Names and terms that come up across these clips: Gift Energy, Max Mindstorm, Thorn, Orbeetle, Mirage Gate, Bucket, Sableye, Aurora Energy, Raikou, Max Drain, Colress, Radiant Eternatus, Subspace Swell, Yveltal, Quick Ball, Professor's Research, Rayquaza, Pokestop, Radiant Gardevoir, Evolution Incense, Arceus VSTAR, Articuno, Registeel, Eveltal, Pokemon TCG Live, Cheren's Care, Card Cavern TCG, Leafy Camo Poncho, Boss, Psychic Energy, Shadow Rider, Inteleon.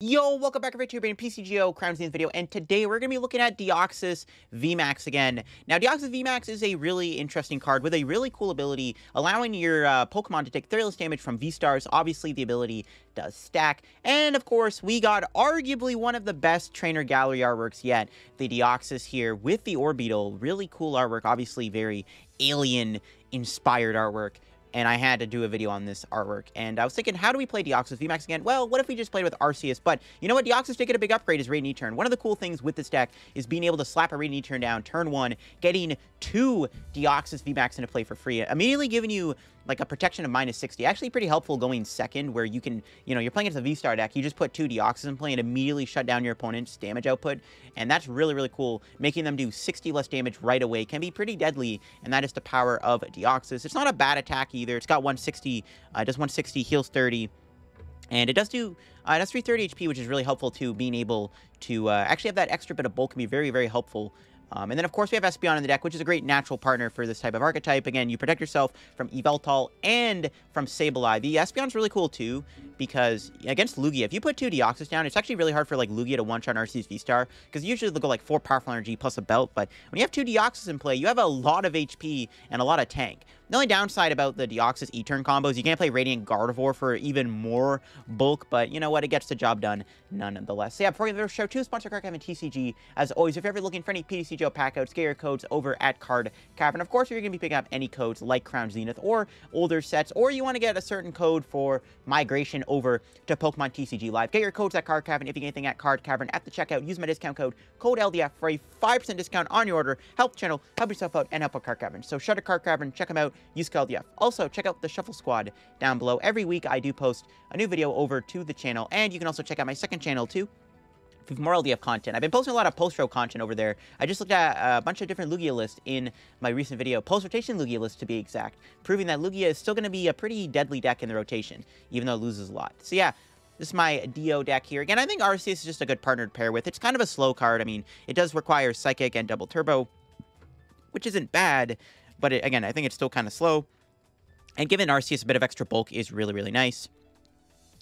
Yo, welcome back to YouTube and PCGO Crimes Games video, and today we're going to be looking at Deoxys VMAX again. Now, Deoxys VMAX is a really interesting card with a really cool ability, allowing your Pokemon to take Fearless damage from V-Stars. Obviously, the ability does stack, and of course, we got arguably one of the best trainer gallery artworks yet, the Deoxys here with the Orbeetle. Really cool artwork, obviously very alien-inspired artwork. And I had to do a video on this artwork. And I was thinking, how do we play Deoxys VMAX again? Well, what if we just played with Arceus? But you know what? Deoxys did get a big upgrade as Radiant Eternatus. One of the cool things with this deck is being able to slap a Radiant Eternatus down turn one, getting two Deoxys VMAX into play for free, immediately giving you like a protection of -60. Actually pretty helpful going second, where you can, you know, you're playing against a V-Star deck, you just put two Deoxys in play and immediately shut down your opponent's damage output. And that's really, really cool. Making them do 60 less damage right away can be pretty deadly, and that is the power of Deoxys. It's not a bad attack either. It's got 160, does 160, heals 30, and it does do, it has 330 HP, which is really helpful too. Being able to actually have that extra bit of bulk can be very, very helpful. And then, of course, we have Espeon in the deck, which is a great natural partner for this type of archetype. Again, you protect yourself from Yveltal and from Sableye. The Espeon's really cool, too, because against Lugia, if you put two Deoxys down, it's actually really hard for, like, Lugia to one-shot Arceus V-Star, because usually they'll go, like, 4 powerful energy plus a belt. But when you have two Deoxys in play, you have a lot of HP and a lot of tank. The only downside about the Deoxys E-turn combos, you can't play Radiant Gardevoir for even more bulk, but you know what? It gets the job done nonetheless. So yeah, before we go to the show, to sponsor Card Cavern TCG, as always, if you're ever looking for any PCGO packouts, get your codes over at Card Cavern. Of course, if you're going to be picking up any codes like Crown Zenith or older sets, or you want to get a certain code for migration over to Pokemon TCG Live, get your codes at Card Cavern. If you get anything at Card Cavern at the checkout, use my discount code LDF for a 5% discount on your order. Help the channel, help yourself out, and help out Card Cavern. So shout out Card Cavern, check them out. Use code LDF. Also, check out the Shuffle Squad down below. Every week, I do post a new video over to the channel, and you can also check out my second channel, too, for more LDF content. I've been posting a lot of post-row content over there. I just looked at a bunch of different Lugia lists in my recent video, post-rotation Lugia list to be exact, proving that Lugia is still going to be a pretty deadly deck in the rotation, even though it loses a lot. So yeah, this is my Dio deck here. Again, I think Arceus is just a good partner to pair with. It's kind of a slow card. I mean, it does require Psychic and Double Turbo, which isn't bad. But it, again, I think it's still kind of slow. And giving Arceus a bit of extra bulk is really, really nice.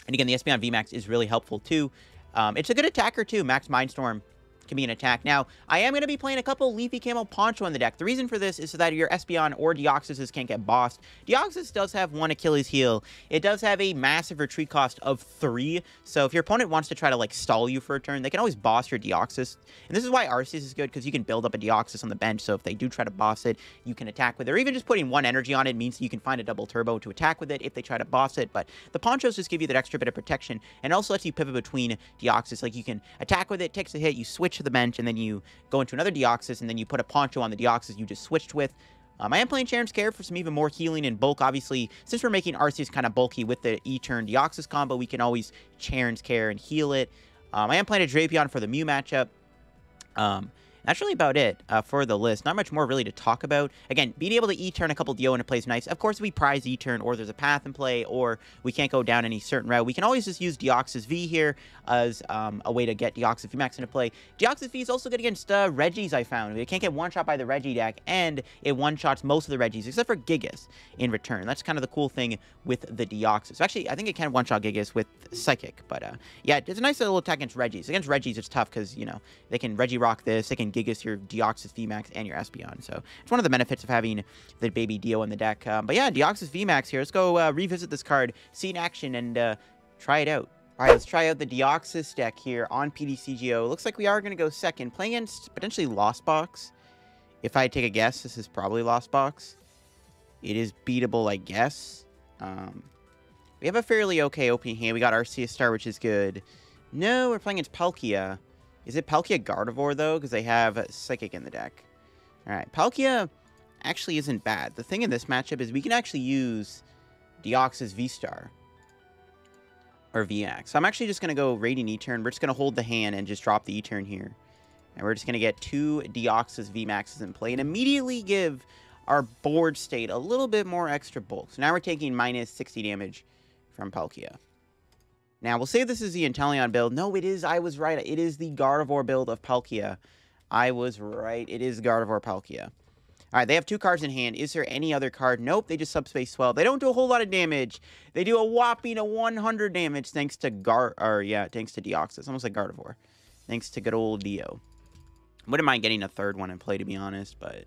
And again, the Espeon VMAX is really helpful too. It's a good attacker too. Max Mindstorm can be an attack. Now, I am going to be playing a couple Leafy Camo Poncho in the deck. The reason for this is so that your Espeon or Deoxys can't get bossed. Deoxys does have one Achilles heel. It does have a massive retreat cost of 3. So if your opponent wants to try to, like, stall you for a turn, they can always boss your Deoxys. And this is why Arceus is good, because you can build up a Deoxys on the bench. So if they do try to boss it, you can attack with it. Or even just putting one energy on it means you can find a Double Turbo to attack with it if they try to boss it. But the Ponchos just give you that extra bit of protection, and also lets you pivot between Deoxys. Like, you can attack with it, takes a hit, you switch to the bench, and then you go into another Deoxys, and then you put a Poncho on the Deoxys you just switched with. I am playing Cheren's Care for some even more healing and bulk. Obviously, since we're making Arceus kind of bulky with the E-turn Deoxys combo, we can always Cheren's Care and heal it. I am playing a Drapion for the Mew matchup. That's really about it for the list. Not much more really to talk about. Again, being able to E-turn a couple Dio into play is nice. Of course, we prize E-turn, or there's a path in play, or we can't go down any certain route. We can always just use Deoxys V here as a way to get Deoxys VMAX into play. Deoxys V is also good against Regis, I found. It can't get one-shot by the Regi deck, and it one-shots most of the Regis, except for Gigas in return. That's kind of the cool thing with the Deoxys. Actually, I think it can one-shot Gigas with Psychic, but yeah, it's a nice little attack against Regis. Against Regis, it's tough because, you know, they can Regirock this, they can Gigas your Deoxys VMAX and your Espeon. So it's one of the benefits of having the baby Dio in the deck. But yeah, Deoxys VMAX here. Let's go revisit this card, see it in action, and try it out. All right, let's try out the Deoxys deck here on PDCGO. Looks like we are going to go second, playing against potentially Lost Box. If I take a guess, this is probably Lost Box. It is beatable, I guess. We have a fairly okay opening hand. We got Arceus Star, which is good. No, we're playing against Palkia. Is it Palkia Gardevoir, though? Because they have Psychic in the deck. All right. Palkia actually isn't bad. The thing in this matchup is we can actually use Deoxys V-Star or VMAX. So I'm actually just going to go Radiant E-turn. We're just going to hold the hand and just drop the E-turn here. And we're just going to get two Deoxys VMAXs in play and immediately give our board state a little bit more extra bulk. So now we're taking -60 damage from Palkia. Now, we'll say this is the Inteleon build. No, it is. I was right. It is the Gardevoir build of Palkia. I was right. It is Gardevoir Palkia. All All right, they have two cards in hand. Is there any other card? Nope, they just Subspace Swell. They don't do a whole lot of damage. They do a whopping 100 damage thanks to Deoxys. It's almost like Gardevoir. Thanks to good old Dio. Wouldn't mind getting a third one in play, to be honest, but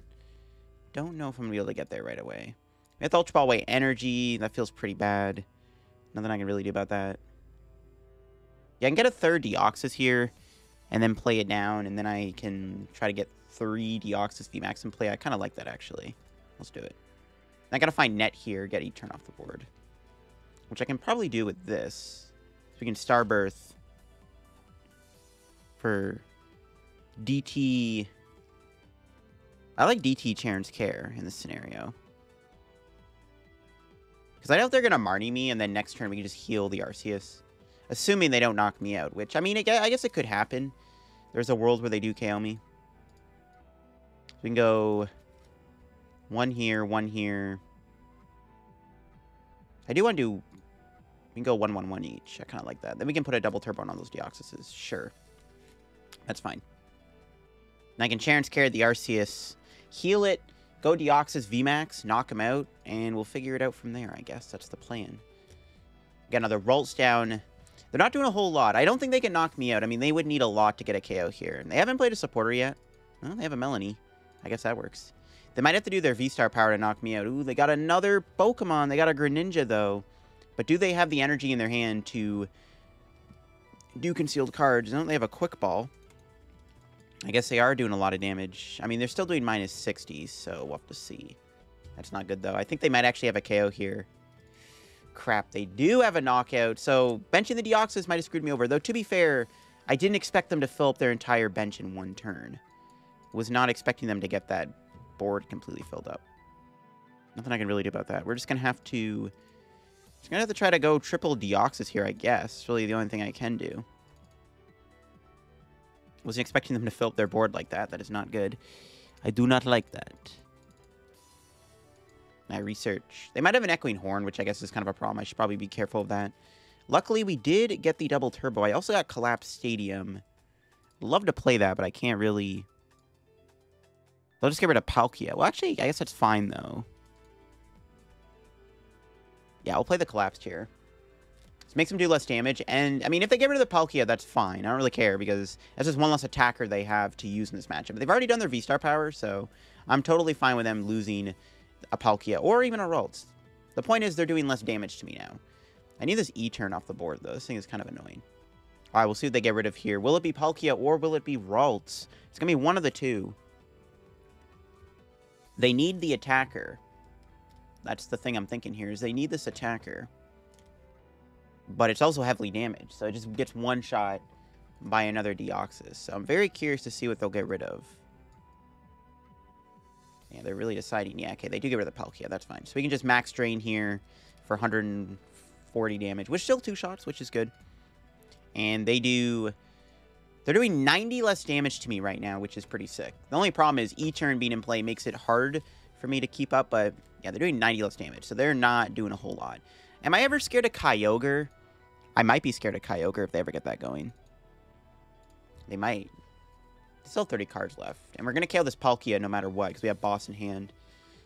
don't know if I'm going to be able to get there right away. We have Ultra Ball away energy. That feels pretty bad. Nothing I can really do about that. Yeah, I can get a third Deoxys here and then play it down, and then I can try to get three Deoxys VMAX in play. I kind of like that, actually. Let's do it. And I got to find Net here, get a turn off the board, which I can probably do with this. So we can Starbirth for DT. I like DT Cheren's Care in this scenario, because I doubt they're going to Marnie me, and then next turn we can just heal the Arceus. Assuming they don't knock me out, which, I mean, I guess it could happen. There's a world where they do KO me. So we can go one here, one here. I do want to do... We can go one, one, one each. I kind of like that. Then we can put a double turbo on all those Deoxyses. Sure. That's fine. And I can Cheren's Care the Arceus, heal it, go Deoxys VMAX, knock him out, and we'll figure it out from there, I guess. That's the plan. Got another Ralts down. They're not doing a whole lot. I don't think they can knock me out. I mean, they would need a lot to get a KO here. And they haven't played a supporter yet. Well, they have a Melanie. I guess that works. They might have to do their V-Star power to knock me out. Ooh, they got another Pokemon. They got a Greninja, though. But do they have the energy in their hand to do concealed cards? Don't they have a Quick Ball? I guess they are doing a lot of damage. I mean, they're still doing minus 60, so we'll have to see. That's not good, though. I think they might actually have a KO here. Crap, they do have a knockout, so benching the Deoxys might have screwed me over. Though, to be fair, I didn't expect them to fill up their entire bench in one turn. Was not expecting them to get that board completely filled up. Nothing I can really do about that. We're just going to have to... Just going to have to try to go triple Deoxys here, I guess. It's really the only thing I can do. Wasn't expecting them to fill up their board like that. That is not good. I do not like that. I research. They might have an Echoing Horn, which I guess is kind of a problem. I should probably be careful of that. Luckily, we did get the Double Turbo. I also got Collapse Stadium. Love to play that, but I can't really... I'll just get rid of Palkia. Well, actually, I guess that's fine, though. Yeah, I'll play the Collapse here. This makes them do less damage. And, I mean, if they get rid of the Palkia, that's fine. I don't really care, because that's just one less attacker they have to use in this matchup. But they've already done their V-Star power, so I'm totally fine with them losing a Palkia, or even a Ralts. The point is, they're doing less damage to me now. I need this E-turn off the board, though. This thing is kind of annoying. All right, we'll see what they get rid of here. Will it be Palkia, or will it be Ralts? It's going to be one of the two. They need the attacker. That's the thing I'm thinking here, is they need this attacker. But it's also heavily damaged, so it just gets one shot by another Deoxys. So I'm very curious to see what they'll get rid of. Yeah, they're really deciding. Yeah, okay, they do get rid of the Palkia. That's fine. So we can just max drain here for 140 damage, which is still two shots, which is good. And they do... They're doing 90 less damage to me right now, which is pretty sick. The only problem is E-turn being in play makes it hard for me to keep up, but yeah, they're doing 90 less damage, so they're not doing a whole lot. Am I ever scared of Kyogre? I might be scared of Kyogre if they ever get that going. They might. Still 30 cards left. And we're going to KO this Palkia no matter what, because we have Boss in hand.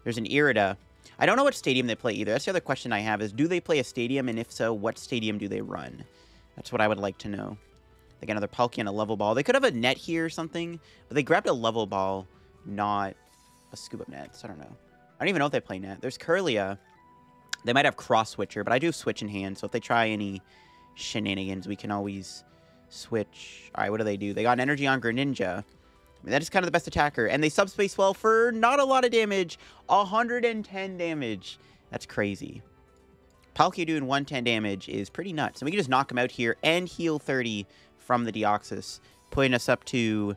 There's an Irida. I don't know what stadium they play either. That's the other question I have, is do they play a stadium? And if so, what stadium do they run? That's what I would like to know. They got another Palkia and a Level Ball. They could have a Net here or something, but they grabbed a Level Ball, not a Scoop Up Net. So I don't know. I don't even know if they play Net. There's Kirlia. They might have Cross Switcher, but I do have Switch in hand, so if they try any shenanigans, we can always... Switch. All right, what do? They got an energy on Greninja. I mean, that is kind of the best attacker. And they Subspace Well for not a lot of damage. 110 damage. That's crazy. Palkia doing 110 damage is pretty nuts. And we can just knock him out here and heal 30 from the Deoxys, putting us up to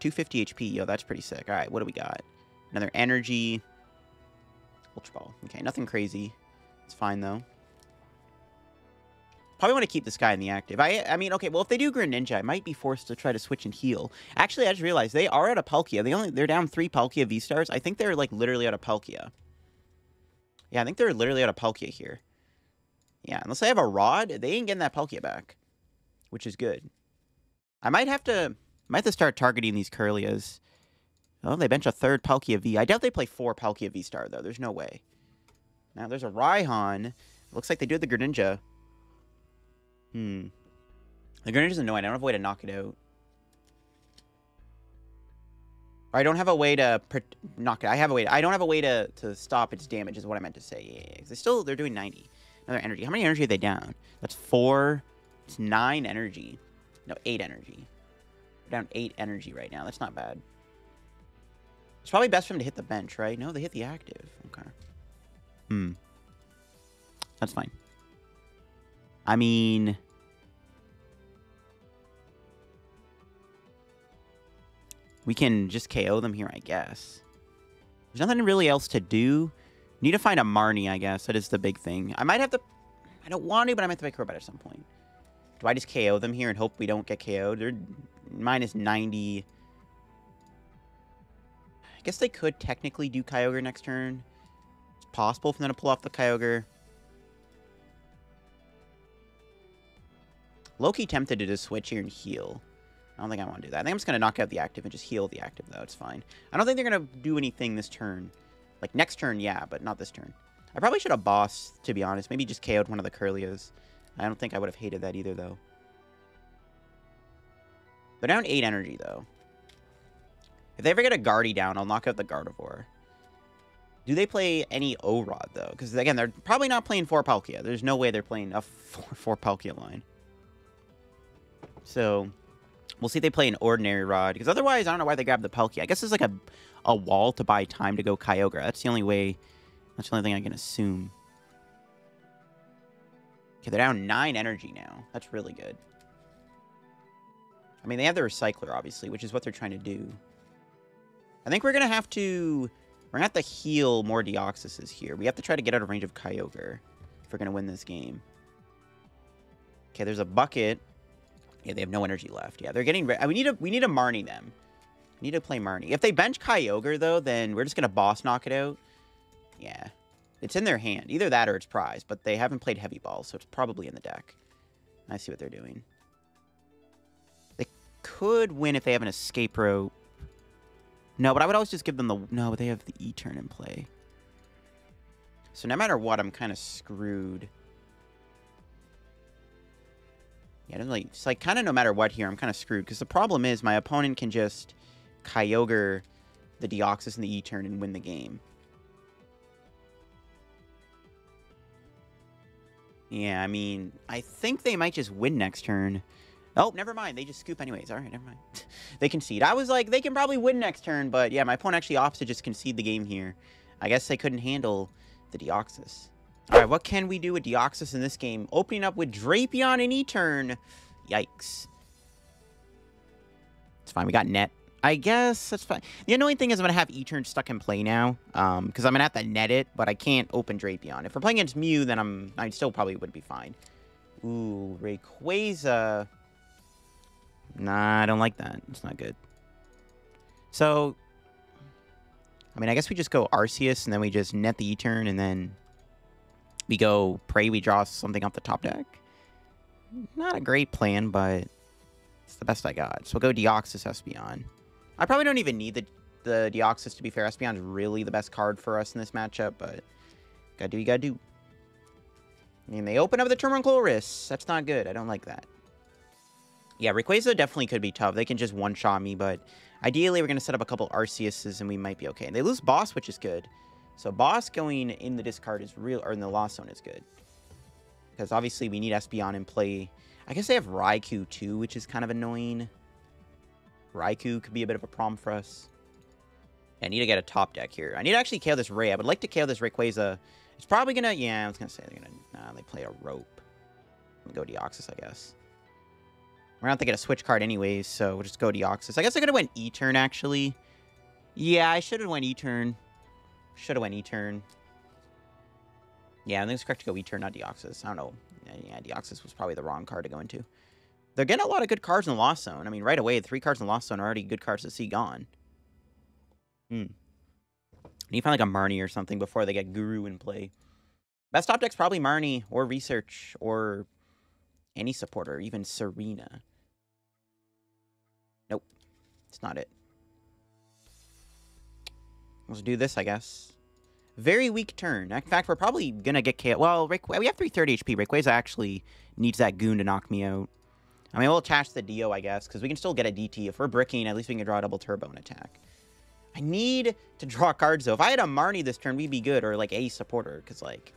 250 HP. Yo, that's pretty sick. All right, what do we got? Another energy. Ultra Ball. Okay, nothing crazy. It's fine, though. Probably want to keep this guy in the active. I mean, okay, well, if they do Greninja, I might be forced to try to switch and heal. Actually, I just realized they are out of Palkia. They're down 3 Palkia V-Stars. I think they're, like, literally out of Palkia. Yeah, I think they're literally out of Palkia here. Yeah, unless they have a Rod, they ain't getting that Palkia back, which is good. I might have to start targeting these Kirlias. Oh, they bench a third Palkia V. I doubt they play four Palkia V-Star, though. There's no way. Now, there's a Raihan. Looks like they do have the Greninja. The Greninja's annoying. I don't have a way to knock it out. I don't have a way to knock it. I have a way. I don't have a way to stop its damage is what I meant to say. Yeah, yeah. They're doing 90. Another energy. How many energy are they down? That's 4. It's 9 energy. No, 8 energy. They're down 8 energy right now. That's not bad. It's probably best for them to hit the bench, right? No, they hit the active. Okay. That's fine. I mean, we can just KO them here, I guess. There's nothing really else to do. Need to find a Marnie, I guess. That is the big thing. I might have to... I don't want to, but I might have to pick her up at some point. Do I just KO them here and hope we don't get KO'd? They're minus 90. I guess they could technically do Kyogre next turn. It's possible for them to pull off the Kyogre. Loki tempted to just switch here and heal. I don't think I want to do that. I think I'm just going to knock out the active and just heal the active, though. It's fine. I don't think they're going to do anything this turn. Like, next turn, yeah, but not this turn. I probably should have bossed, to be honest. Maybe just KO'd one of the Curlias. I don't think I would have hated that either, though. They're down 8 energy, though. If they ever get a Guardy down, I'll knock out the Gardevoir. Do they play any O-Rod, though? Because, again, they're probably not playing 4 Palkia. There's no way they're playing a 4 Palkia line. So... we'll see if they play an Ordinary Rod. Because otherwise, I don't know why they grabbed the Palkia. I guess there's like a wall to buy time to go Kyogre. That's the only way... that's the only thing I can assume. Okay, they're down 9 energy now. That's really good. I mean, they have the Recycler, obviously, which is what they're trying to do. I think we're going to have to... we're going to have to heal more Deoxyses here. We have to try to get out of range of Kyogre if we're going to win this game. Okay, there's a bucket... yeah, they have no energy left. Yeah, they're getting... we need to Marnie them. We need to play Marnie. If they bench Kyogre, though, then we're just going to boss knock it out. Yeah. It's in their hand. Either that or it's prize, but they haven't played Heavy Ball, so it's probably in the deck. I see what they're doing. They could win if they have an escape rope. No, but I would always just give them the... no, but they have the E-turn in play. So no matter what, I'm kind of screwed. Yeah, it's like kind of no matter what here, I'm kind of screwed. Because the problem is my opponent can just Kyogre the Deoxys and the E-turn and win the game. Yeah, I mean, I think they might just win next turn. Oh, never mind. They just scoop anyways. All right, never mind. They concede. I was like, they can probably win next turn. But yeah, my opponent actually opts to just concede the game here. I guess they couldn't handle the Deoxys. Alright, what can we do with Deoxys in this game? Opening up with Drapion and E-turn. Yikes. It's fine. We got Net. I guess that's fine. The annoying thing is I'm going to have E-turn stuck in play now. Because I'm going to have to net it, but I can't open Drapion. If we're playing against Mew, then I still probably would be fine. Ooh, Rayquaza. Nah, I don't like that. It's not good. So, I mean, I guess we just go Arceus, and then we just net the E-turn, and then... we go pray we draw something off the top deck. Not a great plan, but it's the best I got. So we'll go Deoxys, Espeon. I probably don't even need the Deoxys, to be fair. Espeon's really the best card for us in this matchup, but gotta do what you gotta do. I mean, they open up the Terminchorus. That's not good. I don't like that. Yeah, Rayquaza definitely could be tough. They can just one-shot me, but ideally we're gonna set up a couple Arceuses and we might be okay. And they lose Boss, which is good. So Boss going in the discard is real, or in the loss zone is good. Because obviously we need Espeon in play. I guess they have Raikou too, which is kind of annoying. Raikou could be a bit of a problem for us. I need to get a top deck here. I need to actually KO this Ray. I would like to KO this Rayquaza. It's probably gonna, yeah, I was gonna say they're gonna, nah, they play a rope. I'm gonna go Deoxys, I guess. We're not gonna get a switch card anyways, so we'll just go Deoxys. I guess they're gonna win E-turn actually. Yeah, I should have went E-turn. Should have went E-turn. Yeah, I think it's correct to go E-turn, not Deoxys. I don't know. Yeah, Deoxys was probably the wrong card to go into. They're getting a lot of good cards in the Lost Zone. I mean, right away, 3 cards in the Lost Zone are already good cards to see gone. I need to find like a Marnie or something before they get Guru in play. Best top deck's probably Marnie or Research or any supporter, even Serena. Nope. It's not it. Let's do this, I guess. Very weak turn. In fact, we're probably going to get KO. Well, we have 330 HP. Rayquaza actually needs that Goon to knock me out. I mean, we'll attach the Dio, I guess, because we can still get a DT. If we're bricking, at least we can draw a Double Turbo and attack. I need to draw cards, though. If I had a Marnie this turn, we'd be good, or, like, a supporter, because, like,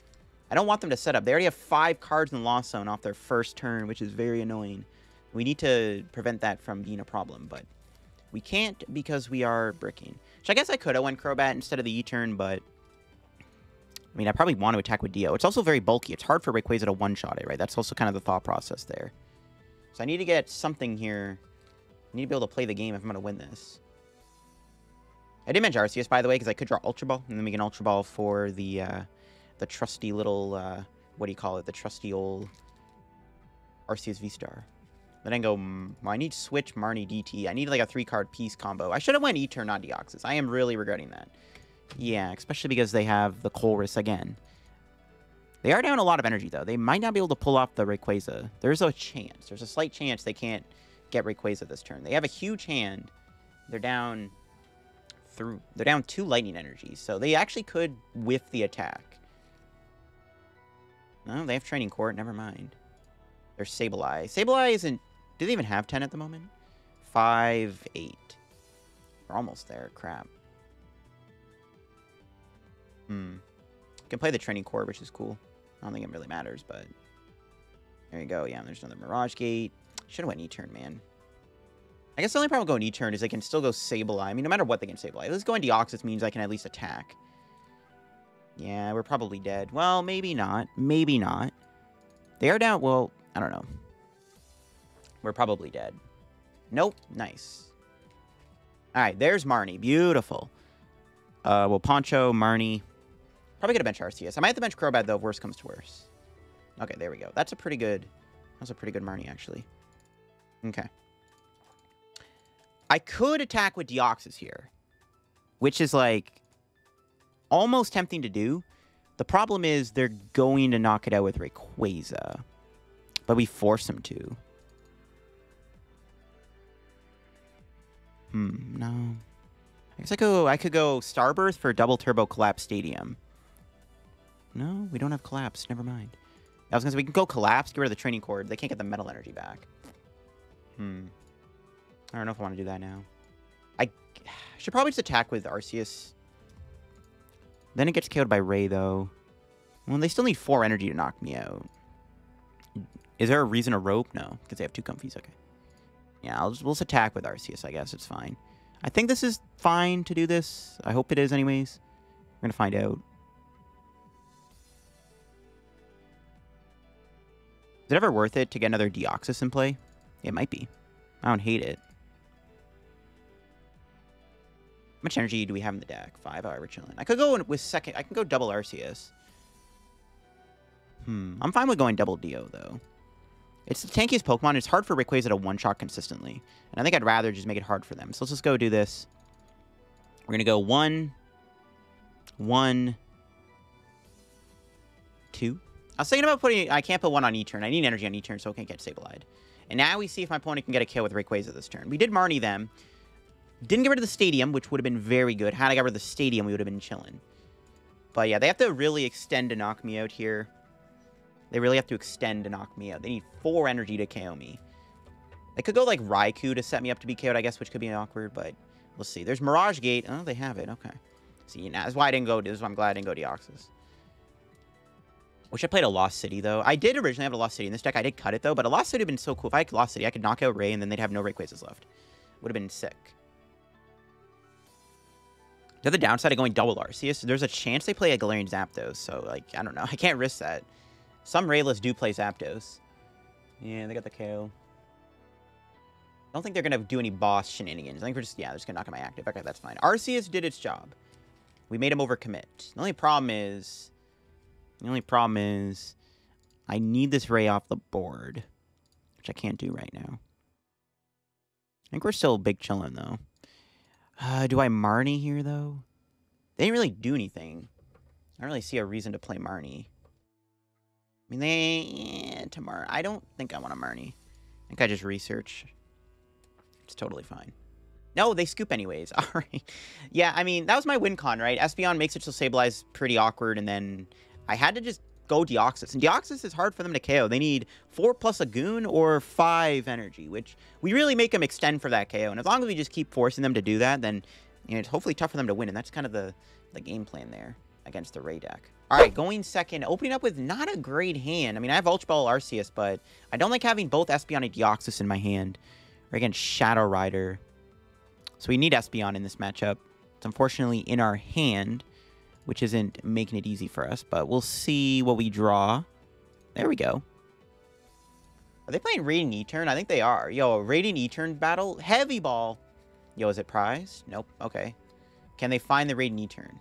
I don't want them to set up. They already have 5 cards in the Lost Zone off their first turn, which is very annoying. We need to prevent that from being a problem, but we can't because we are bricking. Which I guess I could have went Crobat instead of the E-turn, but... I mean, I probably want to attack with Dio. It's also very bulky. It's hard for Rayquaza to one-shot it, right? That's also kind of the thought process there. So I need to get something here. I need to be able to play the game if I'm going to win this. I did mention Arceus, by the way, because I could draw Ultra Ball, and then we can Ultra Ball for the trusty little, what do you call it? The trusty old Arceus VSTAR. Then I go, I need Switch, Marnie, DT. I need, like, a 3-card piece combo. I should have went E-turn, not Deoxys. I am really regretting that. Yeah, especially because they have the Colress again. They are down a lot of energy, though. They might not be able to pull off the Rayquaza. There's a chance. There's a slight chance they can't get Rayquaza this turn. They have a huge hand. They're down... They're down 2 lightning energies, so they actually could whiff the attack. No, they have Training Court. Never mind. There's Sableye. Sableye isn't... Do they even have 10 at the moment? 5, 8. We're almost there. Crap. I can play the Training Court, which is cool. I don't think it really matters, but... There you go. Yeah, and there's another Mirage Gate. Should have went E-turn, man. I guess the only problem going E-turn is they can still go Sableye. I mean, no matter what, they can Sableye. At least going Deoxys means I can at least attack. Yeah, we're probably dead. Well, maybe not. Maybe not. They are down... Well, I don't know. We're probably dead. Nope. Nice. All right, there's Marnie. Beautiful. Well, Poncho, Marnie. Probably gonna bench Arceus. I might have to bench Crobat, though, if worse comes to worse. Okay, there we go. That's a pretty good... That was a pretty good Marnie, actually. Okay. I could attack with Deoxys here, which is, like, almost tempting to do. The problem is they're going to knock it out with Rayquaza, but we force them to. No. I guess I could go Starbirth for Double Turbo Collapse Stadium. No, we don't have Collapse. Never mind. I was going to say, we can go Collapse, get rid of the Training Cord. They can't get the Metal Energy back. I don't know if I want to do that now. I should probably just attack with Arceus. Then it gets KO'd by Ray, though. Well, they still need 4 energy to knock me out. Is there a reason to rope? No, because they have 2 comfies. Okay. Yeah, we'll just attack with Arceus, I guess. It's fine. I think this is fine to do this. I hope it is, anyways. We're going to find out. Is it ever worth it to get another Deoxys in play? It might be. I don't hate it. How much energy do we have in the deck? 5. Alright, we're chilling. I could go with second. I can go double Arceus. I'm fine with going double Dio, though. It's the tankiest Pokemon. It's hard for Rayquaza to one-shot consistently. And I think I'd rather just make it hard for them. So let's just go do this. We're going to go 1, 1, 2. I was thinking about putting... I can't put 1 on E-turn. I need energy on E-turn so I can't get Sableye. And now we see if my opponent can get a kill with Rayquaza this turn. We did Marnie them. Didn't get rid of the stadium, which would have been very good. Had I got rid of the stadium, we would have been chilling. But yeah, they have to really extend to knock me out here. They really have to extend to knock me out. They need 4 energy to KO me. They could go like Raikou to set me up to be KO'd, I guess, which could be awkward, but we'll see. There's Mirage Gate. Oh, they have it. Okay. See, now that's why I didn't go. This is why I'm glad I didn't go Deoxys. Wish I played a Lost City, though. I did originally have a Lost City in this deck. I did cut it, though, but a Lost City would have been so cool. If I had Lost City, I could knock out Ray, and then they'd have no Rayquazas left. Would have been sick. The other downside of going double Arceus, there's a chance they play a Galarian Zapdos, so, like, I don't know. I can't risk that. Some Rayless do play Zapdos. Yeah, they got the KO. I don't think they're going to do any boss shenanigans. I think we're just, yeah, they're just going to knock out my active. Okay, that's fine. Arceus did its job. We made him overcommit. The only problem is... I need this Ray off the board, which I can't do right now. I think we're still big chillin', though. Do I Marnie here, though? They didn't really do anything. I don't really see a reason to play Marnie. I mean, tomorrow. I don't think I want a Marnie. I think I just research. It's totally fine. No, they scoop anyways. All right. Yeah, I mean, that was my win con, right? Espeon makes it so Sableye's pretty awkward, and then I had to just go Deoxys. And Deoxys is hard for them to KO. They need 4 plus a goon or 5 energy, which we really make them extend for that KO. And as long as we just keep forcing them to do that, then you know, it's hopefully tough for them to win. And that's kind of the game plan there against the Ray deck. All right, going second, opening up with not a great hand. I mean, I have Ultra Ball Arceus, but I don't like having both Espeon and Deoxys in my hand. Or against Shadow Rider. So we need Espeon in this matchup. It's unfortunately in our hand, which isn't making it easy for us, but we'll see what we draw. There we go. Are they playing Radiant E-Turn? I think they are. Yo, Radiant E-Turn battle. Heavy ball. Yo, is it prized? Nope. Okay. Can they find the Radiant E-Turn?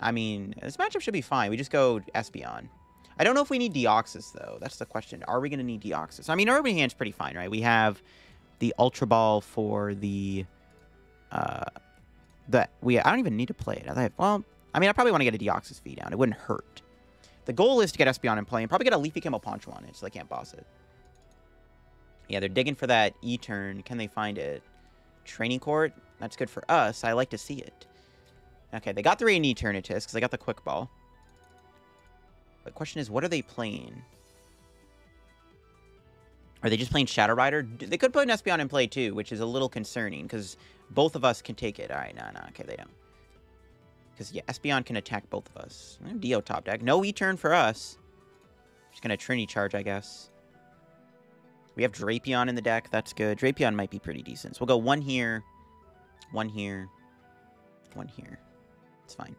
I mean, this matchup should be fine. We just go Espeon. I don't know if we need Deoxys, though. That's the question. Are we going to need Deoxys? I mean, our hand's pretty fine, right? We have the Ultra Ball for I don't even need to play it. I probably want to get a Deoxys V down. It wouldn't hurt. The goal is to get Espeon in play and probably get a Leafy Camo Poncho on it so they can't boss it. Yeah, they're digging for that E-turn. Can they find it? Training Court? That's good for us. I like to see it. Okay, they got the Radiant Eternatus because they got the Quick Ball. The question is, what are they playing? Are they just playing Shadow Rider? They could put an Espeon in play too, which is a little concerning because both of us can take it. All right, no, okay, they don't. Because, yeah, Espeon can attack both of us. Dio top deck. No E-turn for us. Just going to Trinity Charge, I guess. We have Drapion in the deck. That's good. Drapion might be pretty decent. So we'll go one here, one here, one here. It's fine.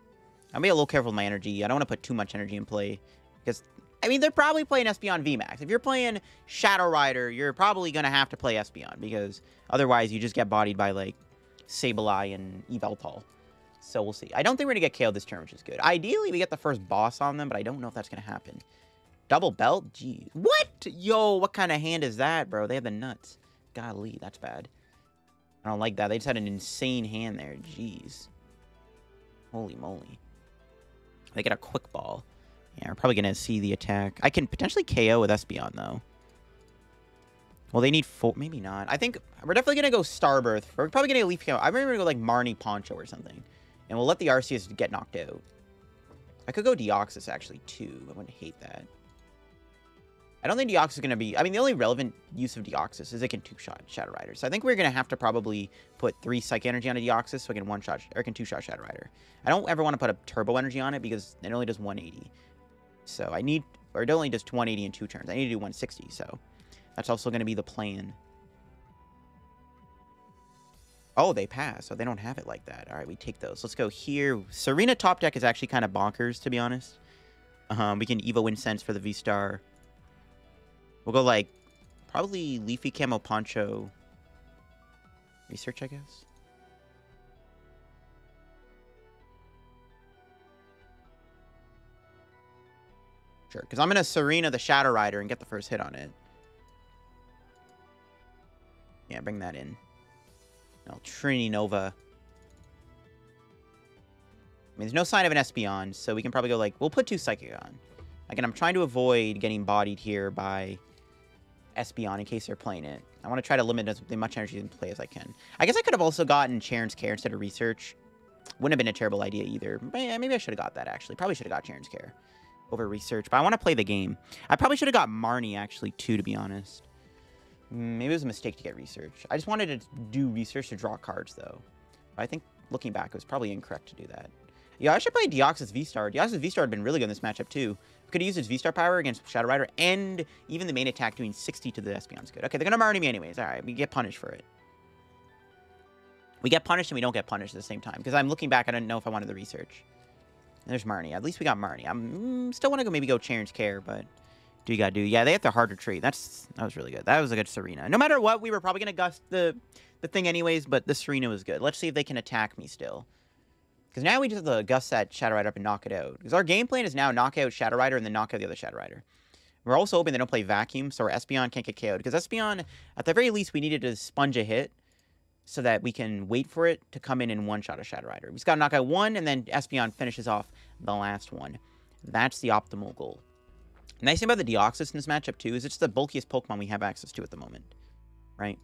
I'll be a little careful with my energy. I don't want to put too much energy in play because... I mean, they're probably playing Espeon VMAX. If you're playing Shadow Rider, you're probably going to have to play Espeon because otherwise you just get bodied by, like, Sableye and Eveltal. So we'll see. I don't think we're going to get KO'd this turn, which is good. Ideally, we get the first boss on them, but I don't know if that's going to happen. Double belt? Jeez. What? Yo, what kind of hand is that, bro? They have the nuts. Golly, that's bad. I don't like that. They just had an insane hand there. Jeez. Holy moly. They get a quick ball. Yeah, we're probably going to see the attack. I can potentially KO with Espeon, though. Well, they need 4... Maybe not. I think we're definitely going to go Starbirth. We're probably going to Leaf KO. I remember going to go, like, Marnie Poncho or something. And we'll let the Arceus get knocked out. I could go Deoxys, actually, too. I wouldn't hate that. I don't think Deoxys is going to be... I mean, the only relevant use of Deoxys is it can two-shot Shadow Rider. So I think we're going to have to probably put 3 Psychic Energy on a Deoxys so I can one-shot... Or I can two-shot Shadow Rider. I don't ever want to put a Turbo Energy on it because it only does 180. So I need, or it only does 180 in 2 turns. I need to do 160, so that's also going to be the plan. Oh, they pass, so they don't have it like that. All right, we take those. Let's go here. Serena top deck is actually kind of bonkers, to be honest. We can Evo Incense for the V-Star. We'll go, like, probably Leafy Camo Poncho Research, I guess. Sure, because I'm going to Serena the Shadow Rider and get the first hit on it. Yeah, bring that in. No, Trini Nova. I mean, there's no sign of an Espeon, so we can probably go, like... We'll put 2 Psychic on. Again, I'm trying to avoid getting bodied here by Espeon in case they're playing it. I want to try to limit as much energy in play as I can. I guess I could have also gotten Cheren's Care instead of Research. Wouldn't have been a terrible idea either. Maybe I should have got that, actually. Probably should have got Cheren's Care over Research, but I want to play the game. I probably should have got Marnie, actually, too, to be honest. Maybe it was a mistake to get Research. I just wanted to do Research to draw cards, though. But I think, looking back, it was probably incorrect to do that. Yeah, I should play Deoxys V-Star. Deoxys V-Star had been really good in this matchup, too. We could have used his V-Star power against Shadow Rider, and even the main attack doing 60 to the Espeon's good. Okay, they're going to Marnie me anyways. All right, we get punished for it. We get punished and we don't get punished at the same time, because I'm looking back, I don't know if I wanted the Research. There's Marnie. At least we got Marnie. I still want to go maybe go Cheren's Care, but do you gotta do? Yeah, they have to hard retreat. That was really good. That was a good Serena. No matter what, we were probably gonna gust the thing anyways, but the Serena was good. Let's see if they can attack me still. Because now we just have to gust that Shadow Rider up and knock it out. Because our game plan is now knock out Shadow Rider and then knock out the other Shadow Rider. We're also hoping they don't play Vacuum, so our Espeon can't get KO'd. Because Espeon, at the very least, we needed to sponge a hit, so that we can wait for it to come in and one-shot a Shadow Rider. We just got to knock out one, and then Espeon finishes off the last one. That's the optimal goal. The nice thing about the Deoxys in this matchup, too, is it's the bulkiest Pokemon we have access to at the moment, right?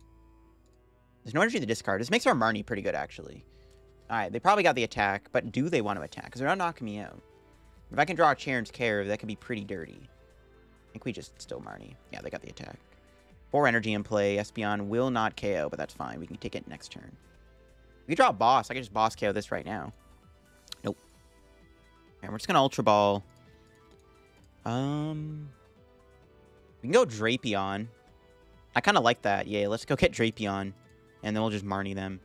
There's no energy in the discard. This makes our Marnie pretty good, actually. All right, they probably got the attack, but do they want to attack? Because they're not knocking me out. If I can draw a Cheren's Care, that could be pretty dirty. I think we just still Marnie. Yeah, they got the attack. 4 energy in play. Espeon will not KO, but that's fine. We can take it next turn. If we draw a Boss, I can just Boss KO this right now. Nope. And we're just going to Ultra Ball. We can go Drapion. I kind of like that. Yeah, let's go get Drapion. And then we'll just Marnie them.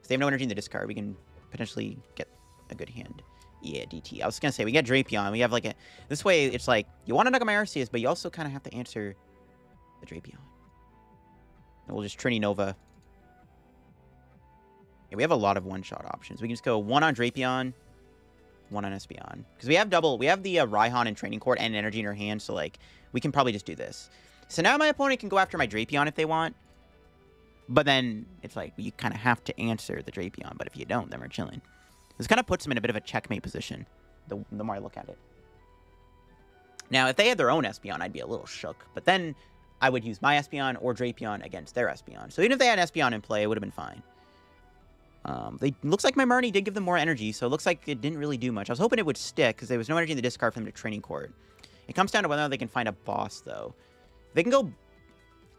If they have no energy in the discard, we can potentially get a good hand. Yeah, DT. I was going to say, we get Drapion. We have like a... This way, it's like, you want to knock out my Arceus, but you also kind of have to answer the Drapion. And we'll just Trini Nova. Yeah, we have a lot of one-shot options. We can just go one on Drapion, one on Espeon. Because we have double... We have the Raihan and Training Court and energy in our hand, so like, we can probably just do this. So now my opponent can go after my Drapion if they want. But then it's like, you kind of have to answer the Drapion. But if you don't, then we're chilling. This kind of puts them in a bit of a checkmate position, the more I look at it. Now, if they had their own Espeon, I'd be a little shook. But then I would use my Espeon or Drapion against their Espeon. So even if they had Espeon in play, it would have been fine. Looks like my Marnie did give them more energy, so it looks like it didn't really do much. I was hoping it would stick, because there was no energy in the discard for them to Training Court. It comes down to whether or not they can find a Boss, though. They can go...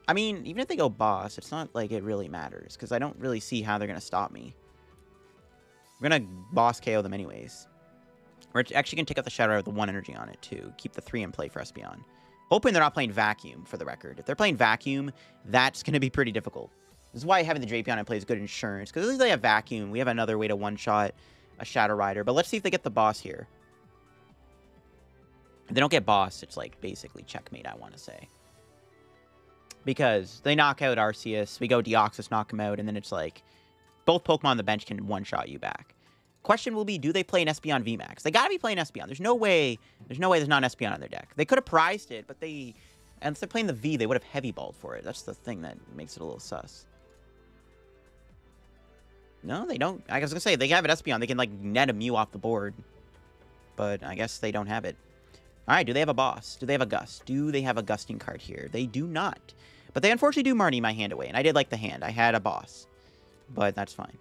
I mean, even if they go Boss, it's not like it really matters, because I don't really see how they're going to stop me. We're going to Boss KO them anyways. We're actually going to take out the Shadow Rider with the 1 energy on it, too. Keep the 3 in play for Espeon. Hoping they're not playing Vacuum, for the record. If they're playing Vacuum, that's going to be pretty difficult. This is why having the Drapion in play is good insurance, because at least they have Vacuum. We have another way to one-shot a Shadow Rider. But let's see if they get the Boss here. If they don't get Boss, it's like basically checkmate, I want to say. Because they knock out Arceus, we go Deoxys, knock him out, and then it's like, both Pokemon on the bench can one-shot you back. Question will be, do they play an Espeon VMAX? They gotta be playing Espeon. There's no way there's not an Espeon on their deck. They could have prized it, but they... Unless they're playing the V, they would have heavy-balled for it. That's the thing that makes it a little sus. No, they don't. I was gonna say, they have an Espeon. They can, like, net a Mew off the board. But I guess they don't have it. Alright, do they have a Boss? Do they have a Gust? Do they have a Gusting card here? They do not. But they unfortunately do Marnie my hand away, and I did like the hand. I had a Boss. But that's fine.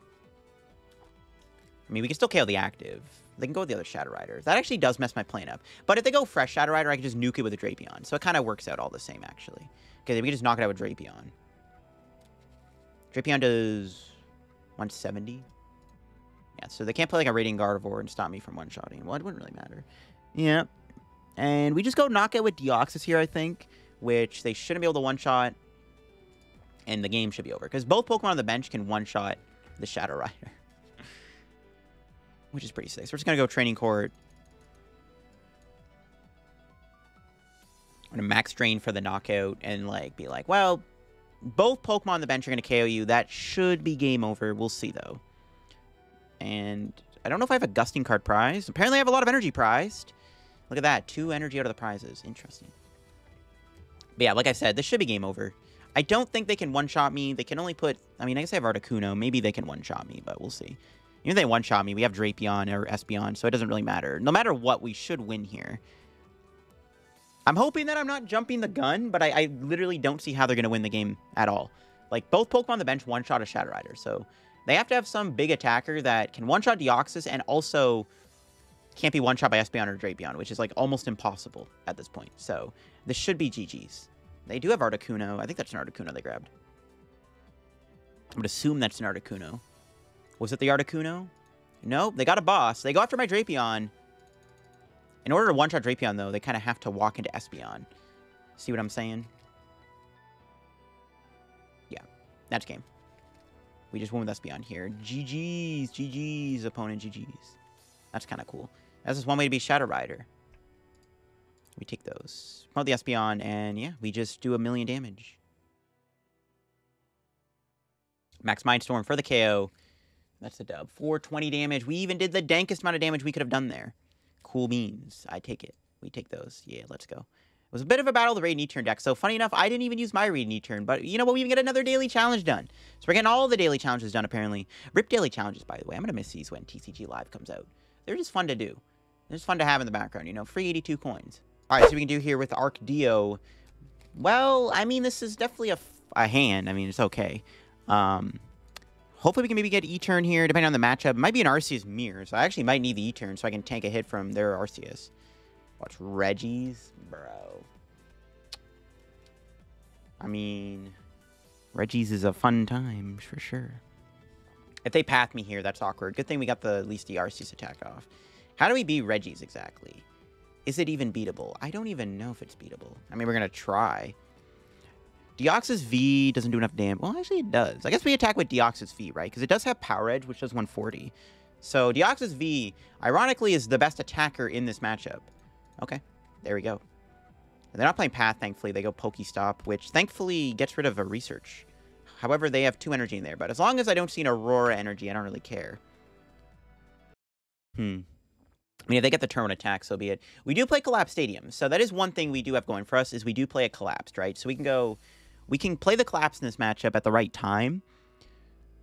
I mean, we can still KO the active. They can go with the other Shadow Rider. That actually does mess my plan up. But if they go fresh Shadow Rider, I can just nuke it with a Drapion. So it kind of works out all the same, actually. Okay, we can just knock it out with Drapion. Drapion does 170. Yeah, so they can't play like a Radiant Gardevoir and stop me from one-shotting. Well, it wouldn't really matter. Yeah. And we just go knock it with Deoxys here, I think, which they shouldn't be able to one-shot, and the game should be over. Because both Pokemon on the bench can one-shot the Shadow Rider, which is pretty sick. So we're just going to go Training Court. I'm going to Max Drain for the knockout and like be like, well, both Pokemon on the bench are going to KO you. That should be game over. We'll see, though. And I don't know if I have a Gusting card prized. Apparently, I have a lot of energy prized. Look at that. 2 energy out of the prizes. Interesting. But yeah, like I said, this should be game over. I don't think they can one-shot me. They can only put... I mean, I guess I have Articuno. Maybe they can one-shot me, but we'll see. Even if they one-shot me, we have Drapion or Espeon, so it doesn't really matter. No matter what, we should win here. I'm hoping that I'm not jumping the gun, but I literally don't see how they're going to win the game at all. Like, both Pokemon on the bench one-shot a Shadow Rider, so they have to have some big attacker that can one-shot Deoxys and also... can't be one-shot by Espeon or Drapion, which is, like, almost impossible at this point. So, this should be GG's. They do have Articuno. I think that's an Articuno they grabbed. I would assume that's an Articuno. Was it the Articuno? No, they got a Boss. They go after my Drapion. In order to one-shot Drapion, though, they kind of have to walk into Espeon. See what I'm saying? Yeah, that's game. We just won with Espeon here. GG's, GG's, opponent, GG's. That's kind of cool. That's just one way to be Shadow Rider. We take those. Promote the Espeon, and yeah, we just do 1,000,000 damage. Max Mindstorm for the KO. That's a dub. 420 damage. We even did the dankest amount of damage we could have done there. Cool beans. I take it. We take those. Yeah, let's go. It was a bit of a battle of the Radiant Eternatus deck, so funny enough, I didn't even use my Radiant Eternatus, but you know what? We even get another daily challenge done. So we're getting all the daily challenges done, apparently. RIP daily challenges, by the way. I'm going to miss these when TCG Live comes out. They're just fun to do. They're just fun to have in the background, you know. Free 82 coins. All right, so we can do here with Arc Dio. Well, I mean, this is definitely a hand. I mean, it's okay. Hopefully we can maybe get E-turn here, depending on the matchup. It might be an Arceus mirror, so I actually might need the E-turn so I can tank a hit from their Arceus. Watch Reggie's, bro. I mean, Reggie's is a fun time for sure. If they path me here, that's awkward. Good thing we got the at least the Arceus attack off. How do we beat Reggie's exactly? Is it even beatable? I don't even know if it's beatable. I mean, we're gonna try. Deoxys V doesn't do enough damage. Well, actually it does. I guess we attack with Deoxys V, right? Because it does have Power Edge, which does 140. So Deoxys V, ironically, is the best attacker in this matchup. Okay, there we go. And they're not playing Path, thankfully. They go Pokestop, which thankfully gets rid of a Research. However, they have 2 energy in there. But as long as I don't see an Aurora energy, I don't really care. I mean, if they get the turn one attack, so be it. We do play Collapse Stadium. So that is one thing we do have going for us, is we do play a Collapsed, right? So we can go... We can play the Collapse in this matchup at the right time,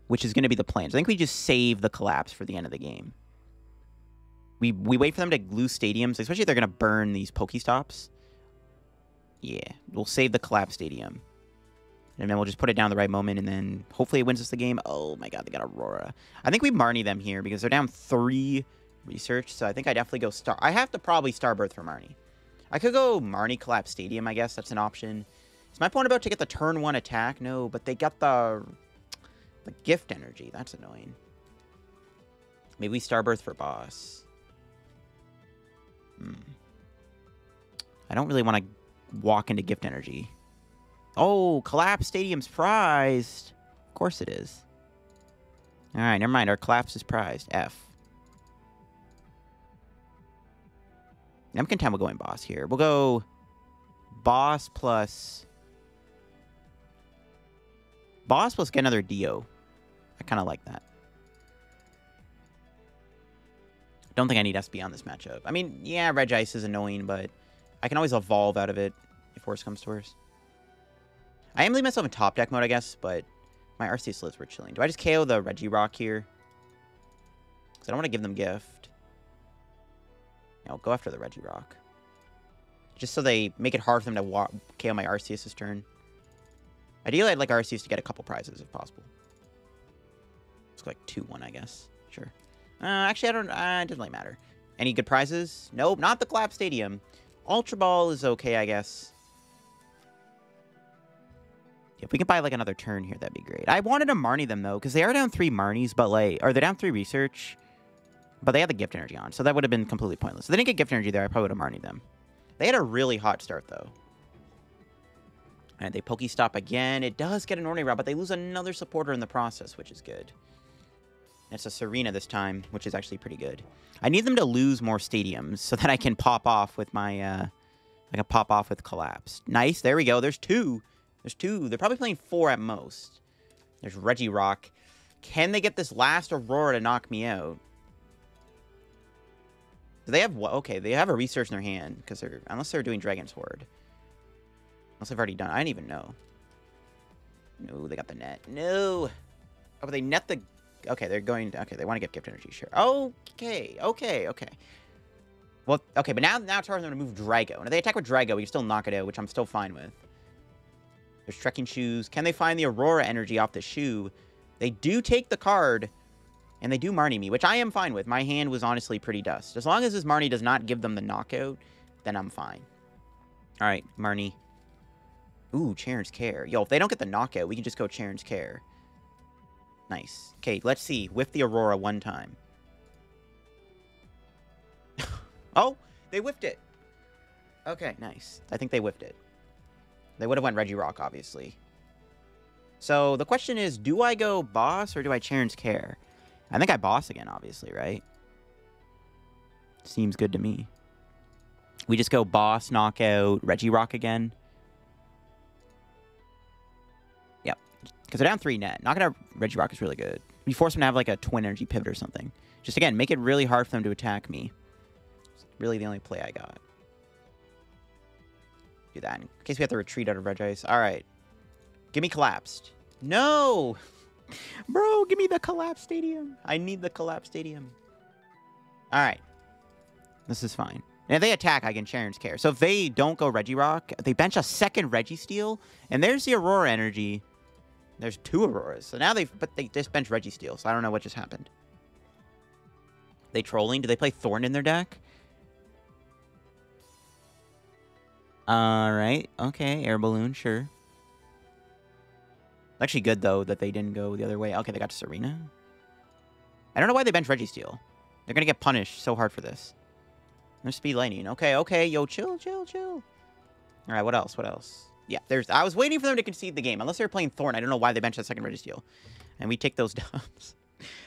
which is going to be the plan. So I think we just save the Collapse for the end of the game. We wait for them to lose stadiums, especially if they're going to burn these Pokestops. Yeah, we'll save the Collapse Stadium. And then we'll just put it down the right moment, and then hopefully it wins us the game. Oh my god, they got Aurora. I think we Marnie them here because they're down 3 research, so I think I definitely go Star. I have to probably Starbirth for Marnie. I could go Marnie Collapse Stadium, I guess. That's an option. Is my opponent about to get the turn 1 attack? No, but they got the Gift Energy. That's annoying. Maybe we Starbirth for Boss. I don't really want to walk into Gift Energy. Oh, Collapse Stadium's prized. Of course it is. All right, never mind. Our Collapse is prized. F. I'm content with going Boss here. We'll go Boss plus... Boss plus get another Dio. I kind of like that. I don't think I need Espeon on this matchup. I mean, yeah, Regice is annoying, but I can always evolve out of it if worse comes to worse. I am leaving myself in top deck mode, I guess, but my Arceus lives were chilling. Do I just KO the Regirock here? Because I don't want to give them Gift. I'll go after the Regirock. Just so they make it hard for them to KO my Arceus this turn. Ideally, I'd like Arceus to get a couple prizes if possible. It's like 2-1, I guess. Sure. Actually, I don't... it doesn't really matter. Any good prizes? Nope, not the Collapse Stadium. Ultra Ball is okay, I guess. If we can buy, like, another turn here, that'd be great. I wanted to Marnie them, though, because they are down 3 Marnies, but, like... Or they're down 3 Research, but they had the Gift Energy on, so that would have been completely pointless. If they didn't get Gift Energy there, I probably would have Marnied them. They had a really hot start, though. And they Pokestop again. It does get an Ornery Rod, but they lose another supporter in the process, which is good. It's a Serena this time, which is actually pretty good. I need them to lose more stadiums so that I can pop off with my... I can pop off with Collapse. Nice. There we go. There's 2. There's 2. They're probably playing 4 at most. There's Regirock. Can they get this last Aurora to knock me out? Do they have... Okay, they have a Research in their hand, because they're... Unless they're doing Dragon's Horde. Unless I've already done... I didn't even know. No, they got the Net. No! Oh, but they Net the... Okay, they're going... Okay, they want to get Gift Energy, sure. Okay, okay, okay. Well, okay, but now it's hard for them to move Drago. And if they attack with Drago, we can still knock it out, which I'm still fine with. There's Trekking Shoes. Can they find the Aurora Energy off the shoe? They do take the card, and they do Marnie me, which I am fine with. My hand was honestly pretty dust. As long as this Marnie does not give them the knockout, then I'm fine. All right, Marnie... Ooh, Cheren's Care. Yo, if they don't get the knockout, we can just go Cheren's Care. Nice. Okay, let's see. Whiff the Aurora one time. Oh, they whiffed it. Okay, nice. I think they whiffed it. They would have went Regirock, obviously. So the question is, do I go Boss or do I Cheren's Care? I think I Boss again, obviously, right? Seems good to me. We just go Boss, knockout, Regirock again. Because they're down 3 net. Knocking out Regirock is really good. You force them to have like a twin energy pivot or something. Just again, make it really hard for them to attack me. It's really the only play I got. Do that in case we have to retreat out of Regice. Alright. Give me Collapsed. No! Bro, give me the Collapse Stadium. I need the Collapse Stadium. Alright. This is fine. And if they attack, I can Cheren's Care. So if they don't go Regirock, they bench a second Registeel, and there's the Aurora Energy. There's two Auroras. So now they just bench Registeel, so I don't know what just happened. Are they trolling? Do they play Thorn in their deck? Alright. Okay, Air Balloon, sure. Actually good, though, that they didn't go the other way. Okay, they got Serena. I don't know why they bench Registeel. They're gonna get punished so hard for this. There's Speed Lightning. Okay, okay, yo, chill. Alright, what else? Yeah, I was waiting for them to concede the game. Unless they were playing Thorn, I don't know why they benched that second Registeel. And we take those dubs.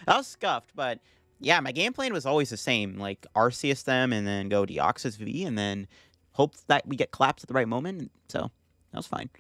I was scuffed, but... yeah, my game plan was always the same. Like, Arceus them, and then go Deoxys V, and then... hope that we get collapsed at the right moment. So, that was fine.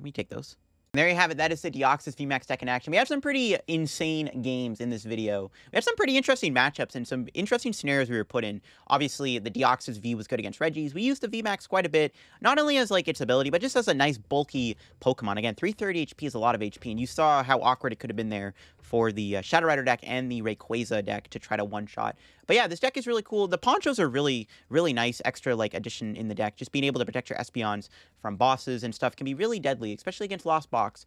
We take those. And there you have it. That is the Deoxys VMAX deck in action. We have some pretty insane games in this video. We had some pretty interesting matchups and some interesting scenarios we were put in. Obviously, the Deoxys V was good against Regis. We used the VMAX quite a bit, not only as, like, its ability, but just as a nice, bulky Pokemon. Again, 330 HP is a lot of HP, and you saw how awkward it could have been there for the Shadow Rider deck and the Rayquaza deck to try to one-shot. But yeah, this deck is really cool. The ponchos are really, really nice extra, like, addition in the deck. Just being able to protect your Espeons from bosses and stuff can be really deadly, especially against Lost Box.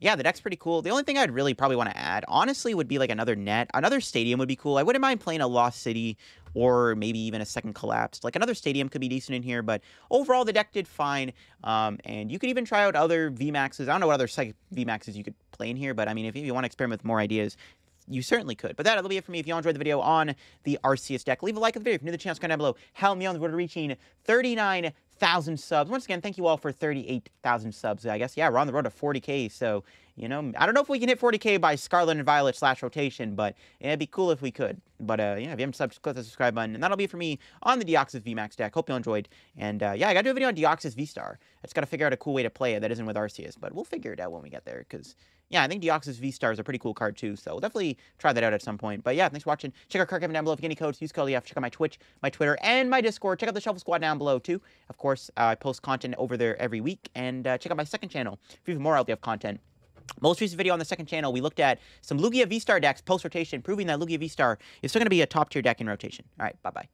Yeah, the deck's pretty cool. The only thing I'd really probably want to add, honestly, would be, like, another Net. Another Stadium would be cool. I wouldn't mind playing a Lost City or maybe even a second Collapse. Like, another Stadium could be decent in here, but overall, the deck did fine. And you could even try out other VMAXs. I don't know what other Psychic VMAXs you could play in here, but, I mean, if you want to experiment with more ideas, you certainly could. But that'll be it for me. If you all enjoyed the video on the Arceus deck, leave a like on the video. If you're new to the channel, subscribe down below. Help me on the road to reaching 39,000 subs. Once again, thank you all for 38,000 subs, I guess. Yeah, we're on the road to 40K, so, you know, I don't know if we can hit 40K by Scarlet and Violet /rotation, but it'd be cool if we could. But, yeah, if you haven't subbed, click the subscribe button. And that'll be it for me on the Deoxys VMAX deck. Hope you all enjoyed. And, yeah, I gotta do a video on Deoxys VSTAR. I just gotta figure out a cool way to play it that isn't with Arceus, but we'll figure it out when we get there, because... yeah, I think Deoxys VSTAR is a pretty cool card, too, so we'll definitely try that out at some point. But yeah, thanks for watching. Check out Card Cavern down below if you get any codes. Use code EF. Check out my Twitch, my Twitter, and my Discord. Check out the Shuffle Squad down below, too. Of course, I post content over there every week. And check out my second channel for even more LDF content. Most recent video on the second channel, we looked at some Lugia VSTAR decks post-rotation, proving that Lugia VSTAR is still going to be a top-tier deck in rotation. All right, bye-bye.